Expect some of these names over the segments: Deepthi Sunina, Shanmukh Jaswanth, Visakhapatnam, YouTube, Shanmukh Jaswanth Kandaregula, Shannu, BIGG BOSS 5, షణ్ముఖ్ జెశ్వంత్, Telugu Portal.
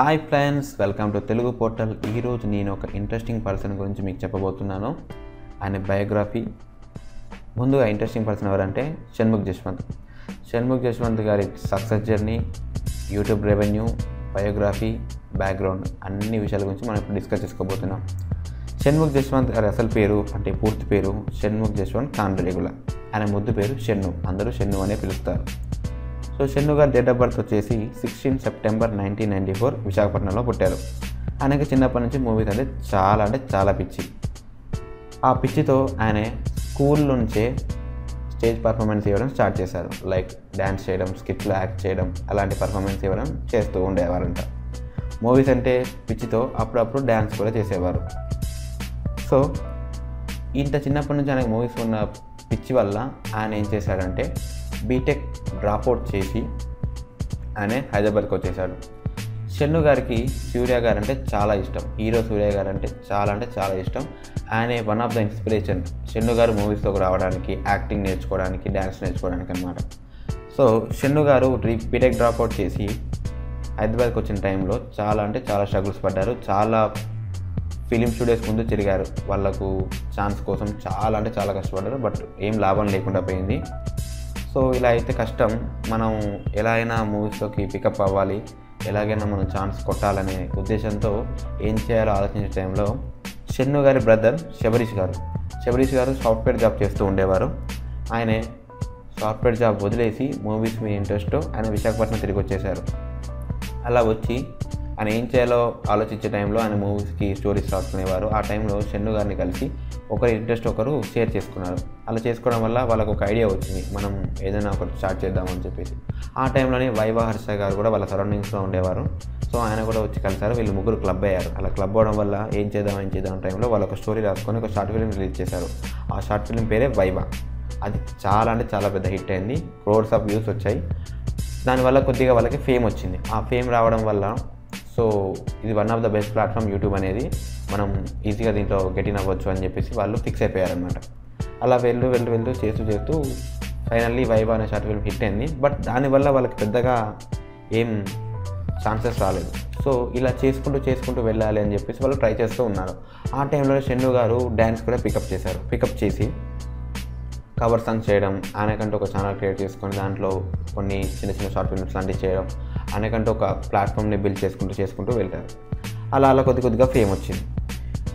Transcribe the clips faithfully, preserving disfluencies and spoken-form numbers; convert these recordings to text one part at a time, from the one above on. Hi friends, welcome to Telugu Portal. Ee roju nenu oka interesting person gurinchi meeku cheppabothunanu. Aina biography. Munduga interesting person evarante Shanmukh Jaswanth. Shanmukh Jaswanth gari success journey, YouTube revenue, biography, background anni vishayala gurinchi manam discuss chesukobothunam. Shanmukh Jaswanth gari asal peru ante poorthi peru Shanmukh Jaswanth Kandaregula. Aina muddu peru Shannu. Andaru Shannu ane pilustaru. So, Shannu garu date of birth vachesi sixteenth September nineteen ninety-four Visakhapatnamlo puttaru. Anaki chinnappa nunchi movies ante chaala ante chaala pichi. Aa pichi tho ayane school nunche stage performance cheyadam start chesaru. Like dance cheyadam, skit lo act cheyadam, alanti performance cheyadam chestu undevaranta. Movies ante pichi tho appudu appudu dance kuda chesevaru. So, inta chinnappa nunchi anaki movies unna పిచ్చి వల్ల ఆయన ఏం చేశాడంటే BTech dropout చేసి ఆయన హైదరాబాద్కి వచ్చేసాడు. షన్ను గారికి సూర్య గారు అంటే చాలా ఇష్టం, హీరో సూర్య గారు అంటే చాలా అంటే చాలా ఇష్టం. ఆయన one of the inspiration Shannu గారు మూవీస్లోకి రావడానికి, యాక్టింగ్ నేర్చుకోవడానికి, డ్యాన్స్ నేర్చుకోవడానికి అన్నమాట. సో షన్ను గారు బీటెక్ డ్రాప్అవుట్ చేసి హైదరాబాద్కి వచ్చిన టైంలో చాలా అంటే చాలా స్ట్రగుల్స్ పడ్డారు. చాలా ఫిలిం స్టూడియోస్ ముందు తిరిగారు, వాళ్ళకు ఛాన్స్ కోసం చాలా అంటే చాలా కష్టపడ్డారు. బట్ ఏం లాభం లేకుండా పోయింది. సో ఇలా అయితే కష్టం, మనం ఎలా అయినా మూవీస్లోకి పికప్ అవ్వాలి, ఎలాగైనా మనం ఛాన్స్ కొట్టాలనే ఉద్దేశంతో ఏం చేయాలో ఆలోచించే టైంలో షన్ను గారి బ్రదర్ శబరీష్ గారు శబరీష్ గారు సాఫ్ట్వేర్ జాబ్ చేస్తూ ఉండేవారు. ఆయన సాఫ్ట్వేర్ జాబ్ వదిలేసి మూవీస్ మీద ఇంట్రెస్ట్ ఆయన విశాఖపట్నం తిరిగి వచ్చేసారు. అలా వచ్చి ఆయన ఏం చేయాలో ఆలోచించే టైంలో ఆయన మూవీస్కి స్టోరీస్ రాసుకునేవారు. ఆ టైంలో షన్ను గారిని కలిసి ఒకరి ఇంట్రెస్ట్ ఒకరు షేర్ చేసుకున్నారు. అలా చేసుకోవడం వల్ల వాళ్ళకు ఒక ఐడియా వచ్చింది, మనం ఏదైనా ఒకటి స్టార్ట్ చేద్దామని చెప్పేసి. ఆ టైంలోనే వైవా హర్ష గారు కూడా వాళ్ళ సరౌండింగ్స్లో ఉండేవారు. సో ఆయన కూడా వచ్చి కలిసారు. వీళ్ళు ముగ్గురు క్లబ్ అయ్యారు. అలా క్లబ్ అవడం వల్ల ఏం చేద్దాం ఏం చేద్దాం టైంలో వాళ్ళు ఒక స్టోరీ రాసుకొని ఒక షార్ట్ ఫిల్మ్ రిలీజ్ చేశారు. ఆ షార్ట్ ఫిల్మ్ పేరే వైవా. అది చాలా అంటే చాలా పెద్ద హిట్ అయింది, క్రోర్స్ ఆఫ్ వ్యూస్ వచ్చాయి. దానివల్ల కొద్దిగా వాళ్ళకి ఫేమ్ వచ్చింది. ఆ ఫేమ్ రావడం వల్ల సో ఇది one of the best platform YouTube అనేది, మనం ఈజీగా దీంట్లో గెట్ ఇన్ అవ్వచ్చు అని చెప్పేసి వాళ్ళు ఫిక్స్ అయిపోయారనమాట. అలా వెళ్ళు వెళ్ళు వెళ్తూ చేస్తూ చేస్తూ ఫైనల్లీ వైవా అనే షార్ట్ ఫిల్మ్ హిట్ అయింది. బట్ దానివల్ల వాళ్ళకి పెద్దగా ఏం ఛాన్సెస్ రాలేదు. సో ఇలా చేసుకుంటూ చేసుకుంటూ వెళ్ళాలి అని చెప్పేసి వాళ్ళు ట్రై చేస్తూ ఉన్నారు. ఆ టైంలో షన్ను గారు డ్యాన్స్ కూడా పికప్ చేశారు. పికప్ చేసి కవర్ సాంగ్ చేయడం, ఆయనకంటే ఒక ఛానల్ క్రియేట్ చేసుకొని దాంట్లో కొన్ని చిన్న చిన్న షార్ట్ ఫిల్మ్స్ లాంటివి చేయడం, ఆయనకంటే ఒక ప్లాట్ఫామ్ని బిల్డ్ చేసుకుంటూ చేసుకుంటూ వెళ్తారు. అలా అలా కొద్ది కొద్దిగా ఫేమ్ వచ్చింది.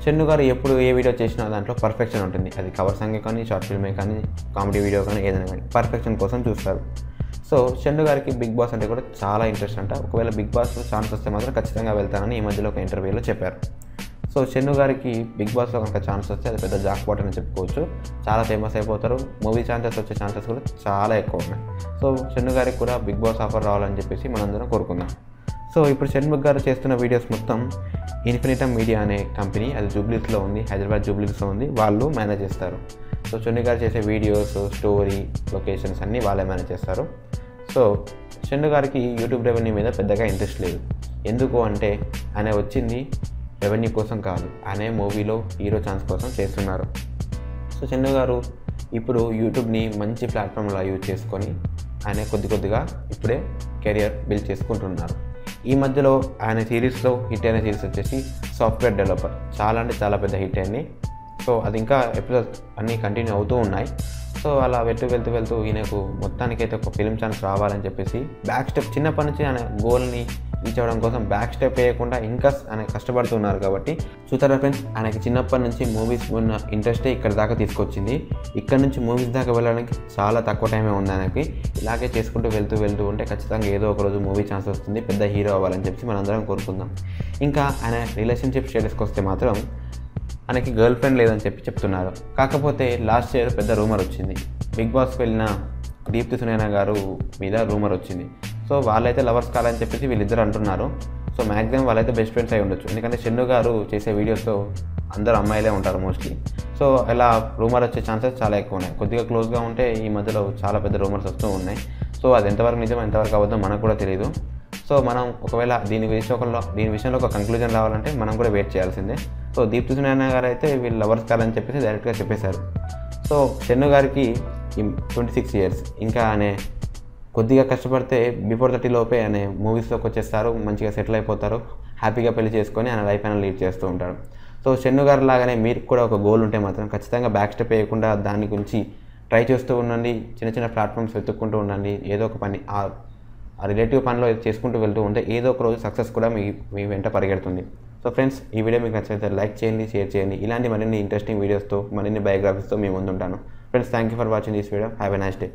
షన్ను గారు ఎప్పుడు ఏ వీడియో చేసినా దాంట్లో పర్ఫెక్షన్ ఉంటుంది. అది కవర్ సాంగే కానీ, షార్ట్ ఫిల్మే కానీ, కామెడీ వీడియో కానీ, ఏదైనా కానీ పర్ఫెక్షన్ కోసం చూస్తారు. సో షన్ను గారికి బిగ్ బాస్ అంటే కూడా చాలా ఇంట్రెస్ట్ అంట. ఒకవేళ బిగ్ బాస్లో ఛాన్స్ వస్తే మాత్రం ఖచ్చితంగా వెళ్తానని ఈ మధ్యలో ఒక ఇంటర్వ్యూలో చెప్పారు. సో షన్ను గారికి బిగ్ బాస్లో కనుక ఛాన్స్ వస్తే అది పెద్ద జాక్ పాట్ అని చెప్పుకోవచ్చు. చాలా ఫేమస్ అయిపోతారు. మూవీ ఛాన్సెస్ వచ్చే ఛాన్సెస్ కూడా చాలా ఎక్కువ ఉన్నాయి. సో షన్ను గారికి కూడా బిగ్ బాస్ ఆఫర్ రావాలని చెప్పేసి మనందరం కోరుకుందాం. సో ఇప్పుడు షణ్ముఖ్ గారు చేస్తున్న వీడియోస్ మొత్తం ఇన్ఫినిటమ్ మీడియా అనే కంపెనీ, అది జూబ్లీస్లో ఉంది, హైదరాబాద్ జూబ్లీస్లో ఉంది, వాళ్ళు మేనేజ్ చేస్తారు. సో షన్ను గారు చేసే వీడియోస్, స్టోరీ, లొకేషన్స్ అన్నీ వాళ్ళే మేనేజ్ చేస్తారు. సో షన్ను గారికి యూట్యూబ్ రెవెన్యూ మీద పెద్దగా ఇంట్రెస్ట్ లేదు. ఎందుకు అంటే ఆయన వచ్చింది రెవెన్యూ కోసం కాదు, ఆయన మూవీలో హీరో ఛాన్స్ కోసం చేస్తున్నారు. సో షన్ను గారు ఇప్పుడు యూట్యూబ్ని మంచి ప్లాట్ఫామ్లా యూజ్ చేసుకొని ఆయన కొద్ది కొద్దిగా ఇప్పుడే కెరియర్ బిల్డ్ చేసుకుంటున్నారు. ఈ మధ్యలో ఆయన సిరీస్లో హిట్ అయిన సిరీస్ వచ్చేసి సాఫ్ట్వేర్ డెవలపర్, చాలా అంటే చాలా పెద్ద హిట్ అయింది. సో అది ఇంకా ఎపిసోడ్స్ అన్నీ కంటిన్యూ అవుతూ ఉన్నాయి. సో అలా వెళ్తూ వెళ్తూ వెళ్తూ ఈయనకు మొత్తానికైతే ఒక ఫిలిం ఛాన్స్ రావాలని చెప్పేసి బ్యాక్ స్టెప్ చిన్నప్పటి నుంచి ఆయన గోల్ని రీచ్ అవ్వడం కోసం బ్యాక్ స్టెప్ వేయకుండా ఇంకా ఆయన కష్టపడుతున్నారు. కాబట్టి చూసారా ఫ్రెండ్స్, ఆయనకి చిన్నప్పటి నుంచి మూవీస్ ఉన్న ఇంట్రెస్టే ఇక్కడ దాకా తీసుకొచ్చింది. ఇక్కడ నుంచి మూవీస్ దాకా వెళ్ళడానికి చాలా తక్కువ టైమే ఉంది ఆయనకి. ఇలాగే చేసుకుంటూ వెళ్తూ వెళ్తూ ఉంటే ఖచ్చితంగా ఏదో ఒక రోజు మూవీ ఛాన్స్ వస్తుంది, పెద్ద హీరో అవ్వాలని చెప్పి మనందరం కోరుకుందాం. ఇంకా ఆయన రిలేషన్షిప్ స్టేటస్కి వస్తే మాత్రం ఆయనకి గర్ల్ ఫ్రెండ్ లేదని చెప్పి చెప్తున్నారు. కాకపోతే లాస్ట్ ఇయర్ పెద్ద రూమర్ వచ్చింది, బిగ్ బాస్కి వెళ్ళిన దీప్తి సునైనా గారు మీద రూమర్ వచ్చింది. సో వాళ్ళైతే లవర్స్ కాలని చెప్పేసి వీళ్ళిద్దరు అంటున్నారు. సో మ్యాక్సిమం వాళ్ళైతే బెస్ట్ ఫ్రెండ్స్ అయి ఉండొచ్చు, ఎందుకంటే షన్ను గారు చేసే వీడియోస్తో అందరూ అమ్మాయిలే ఉంటారు మోస్ట్లీ. సో ఇలా రూమర్ వచ్చే ఛాన్సెస్ చాలా ఎక్కువ ఉన్నాయి. కొద్దిగా క్లోజ్గా ఉంటే ఈ మధ్యలో చాలా పెద్ద రూమర్స్ వస్తూ ఉన్నాయి. సో అది ఎంతవరకు నిజం ఎంతవరకు అవ్వద్దో మనకు కూడా తెలియదు. సో మనం ఒకవేళ దీని విషయంలో దీని విషయంలో ఒక కంక్లూజన్ రావాలంటే మనం కూడా వెయిట్ చేయాల్సిందే. సో దీప్తి సునైనా గారు అయితే వీళ్ళు లవర్స్ కాలని చెప్పేసి డైరెక్ట్గా చెప్పేశారు. సో షన్ను గారికి ట్వంటీ సిక్స్ ఇయర్స్, ఇంకా అనే కొద్దిగా కష్టపడితే బిఫోర్ థర్టీ లోపే ఆయన మూవీస్లోకి వచ్చేస్తారు, మంచిగా సెటిల్ అయిపోతారు, హ్యాపీగా పెళ్లి చేసుకొని ఆయన లైఫ్ అయినా లీడ్ చేస్తూ ఉంటారు. సో షన్ను గారు లాగానే మీరు కూడా ఒక గోల్ ఉంటే మాత్రం ఖచ్చితంగా బ్యాక్ స్టెప్ వేయకుండా దాని గురించి ట్రై చేస్తూ ఉండండి. చిన్న చిన్న ప్లాట్ఫామ్స్ వెతుక్కుంటూ ఉండండి. ఏదో ఒక పని ఆ రిలేటివ్ పనిలో చేసుకుంటూ వెళ్తూ ఉంటే ఏదో ఒక రోజు సక్సెస్ కూడా మీ మీ వెంట పరిగెడుతుంది. సో ఫ్రెండ్స్, ఈ వీడియో మీకు నచ్చితే లైక్ చేయండి, షేర్ చేయండి. ఇలాంటి మరిన్ని ఇంట్రెస్టింగ్ వీడియోస్తో, మరిన్ని బయోగ్రఫీస్తో మేము ముందుంటాను. Friends, thank you for watching this video. Have a nice day.